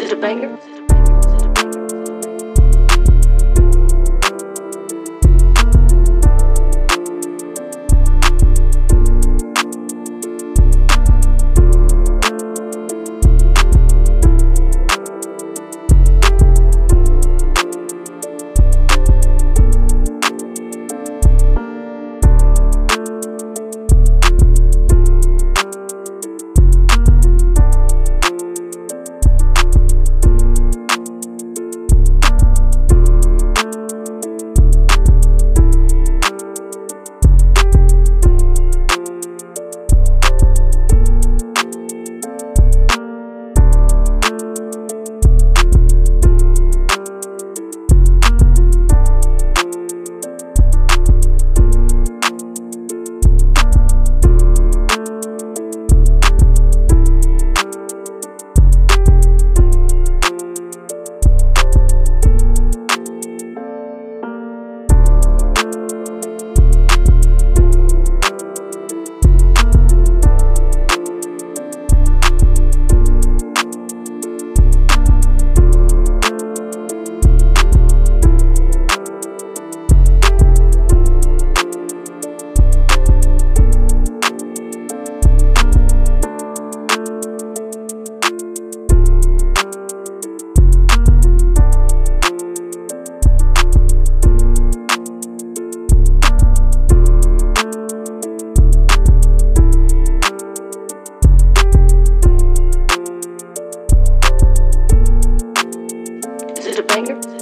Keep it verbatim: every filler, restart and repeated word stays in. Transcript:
Is it a banger? Banger.